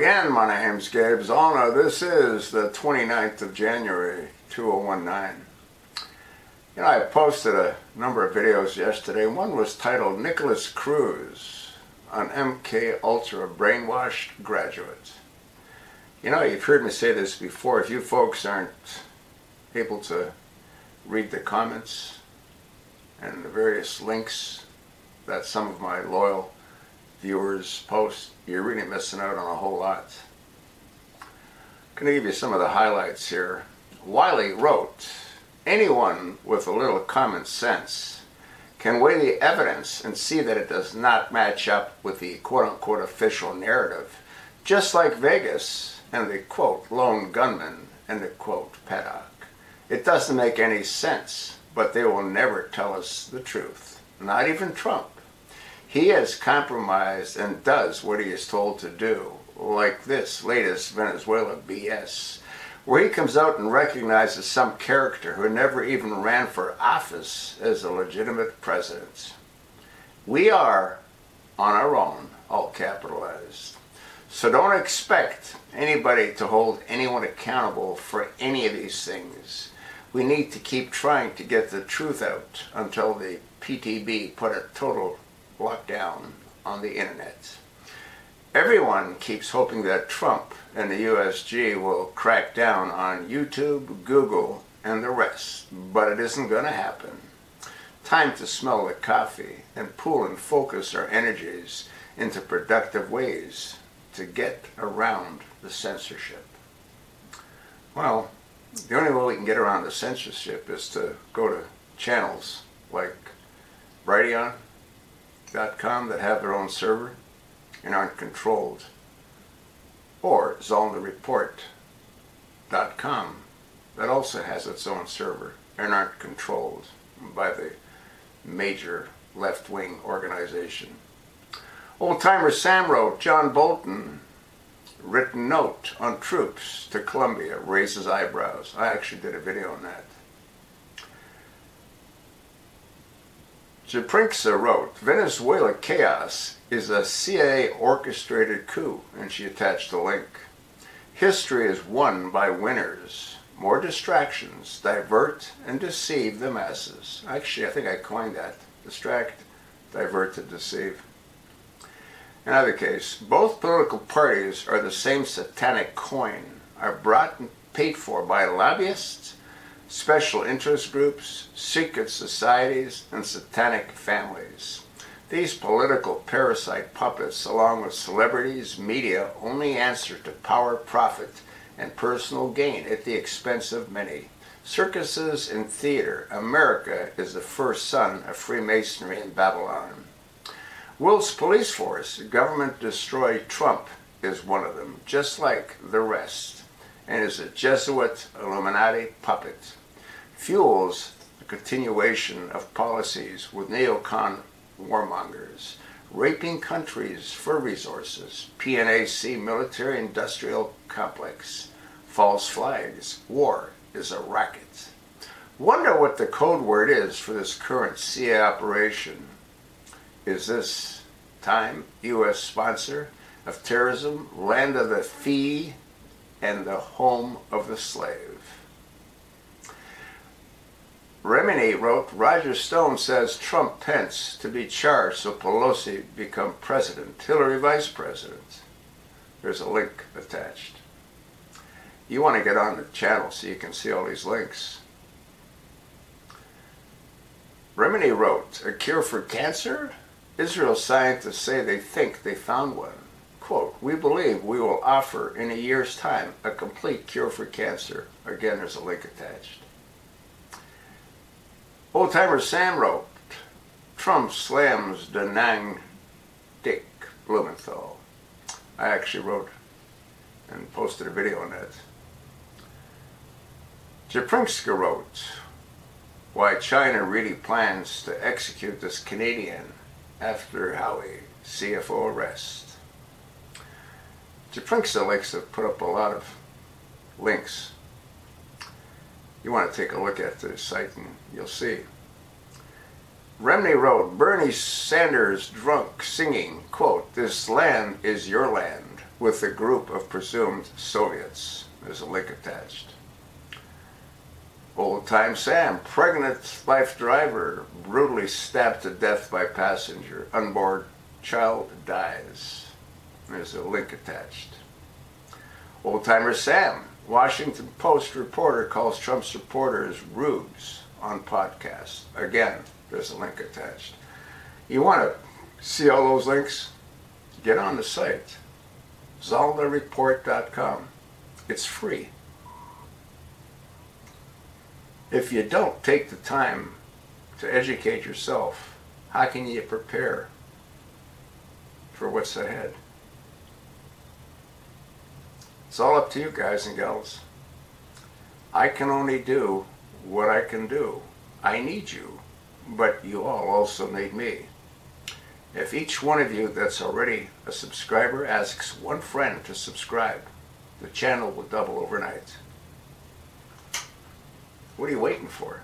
again, my name's Gabe Zolna. This is the 29th of January, 2019. You know, I posted a number of videos yesterday. One was titled Nicholas Cruz, an MK Ultra brainwashed graduate. You know, you've heard me say this before. If you folks aren't able to read the comments and the various links that some of my loyal viewers post, you're really missing out on a whole lot. I'm going to give you some of the highlights here. Wiley wrote, anyone with a little common sense can weigh the evidence and see that it does not match up with the quote-unquote official narrative, just like Vegas and the quote lone gunman and the quote paddock. It doesn't make any sense, but they will never tell us the truth, not even Trump. He has compromised and does what he is told to do, like this latest Venezuela BS, where he comes out and recognizes some character who never even ran for office as a legitimate president. We are on our own, all capitalized. So don't expect anybody to hold anyone accountable for any of these things. We need to keep trying to get the truth out until the PTB put a total lockdown on the internet. Everyone keeps hoping that Trump and the USG will crack down on YouTube, Google, and the rest, but it isn't going to happen. Time to smell the coffee and pool and focus our energies into productive ways to get around the censorship. Well, the only way we can get around the censorship is to go to channels like Brighteon.com that have their own server and aren't controlled, or zolnareport.com that also has its own server and aren't controlled by the major left-wing organization. Old-timer Sam wrote, John Bolton written note on troops to Columbia raises eyebrows. I actually did a video on that. Jeprinska wrote, Venezuela chaos is a CIA orchestrated coup, and she attached a link. History is won by winners. More distractions divert and deceive the masses. Actually, I think I coined that. Distract, divert, and deceive. In either case, both political parties are the same satanic coin, are brought and paid for by lobbyists, special interest groups, secret societies, and satanic families. These political parasite puppets, along with celebrities, media, only answer to power, profit, and personal gain at the expense of many. Circuses and theater, America is the first son of Freemasonry in Babylon. Will's police force, government destroy Trump, is one of them, just like the rest, and is a Jesuit Illuminati puppet. Fuels the continuation of policies with neocon warmongers, raping countries for resources, PNAC military-industrial complex, false flags, war is a racket. Wonder what the code word is for this current CIA operation. Is this time U.S. sponsor of terrorism, land of the fee, and the home of the slave? Remini wrote, Roger Stone says Trump Pence to be charged so Pelosi become president, Hillary vice president. There's a link attached. You want to get on the channel so you can see all these links. Remini wrote, a cure for cancer? Israel scientists say they think they found one. Quote, we believe we will offer in a year's time a complete cure for cancer. Again, there's a link attached. Old-timer Sam wrote, Trump slams Da Nang Dick, Blumenthal. I actually wrote and posted a video on that. Jeprinska wrote, why China really plans to execute this Canadian after Howie CFO arrest. Jeprinxa likes to put up a lot of links. You want to take a look at the site and you'll see. Remini wrote, Bernie Sanders drunk singing, quote, this land is your land. with a group of presumed Soviets. There's a link attached. Old-time Sam, pregnant life driver, brutally stabbed to death by passenger. Unborn child dies. There's a link attached. Old-timer Sam, Washington Post reporter calls Trump supporters rubes on podcast. Again, there's a link attached. You want to see all those links? Get on the site, zolnareport.com. It's free. If you don't take the time to educate yourself, how can you prepare for what's ahead? It's all up to you guys and gals. I can only do what I can do. I need you, but you all also need me. If each one of you that's already a subscriber asks one friend to subscribe, the channel will double overnight. What are you waiting for?